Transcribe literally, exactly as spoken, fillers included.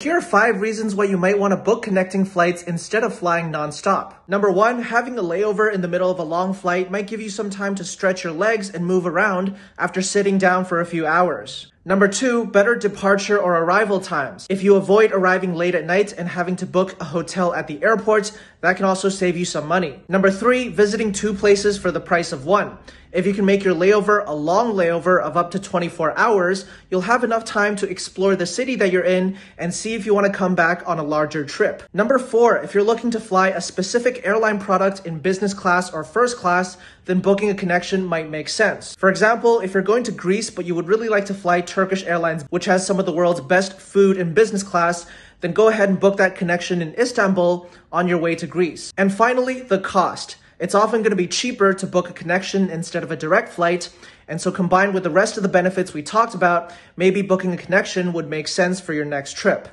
Here are five reasons why you might want to book connecting flights instead of flying nonstop. Number one, having a layover in the middle of a long flight might give you some time to stretch your legs and move around after sitting down for a few hours. Number two, better departure or arrival times. If you avoid arriving late at night and having to book a hotel at the airport, that can also save you some money. Number three, visiting two places for the price of one. If you can make your layover a long layover of up to twenty-four hours, you'll have enough time to explore the city that you're in and see if you want to come back on a larger trip. Number four, if you're looking to fly a specific airline product in business class or first class, then booking a connection might make sense. For example, if you're going to Greece but you would really like to fly Turkish Airlines, which has some of the world's best food in business class, then go ahead and book that connection in Istanbul on your way to Greece. And finally, the cost. It's often going to be cheaper to book a connection instead of a direct flight, and so combined with the rest of the benefits we talked about, maybe booking a connection would make sense for your next trip.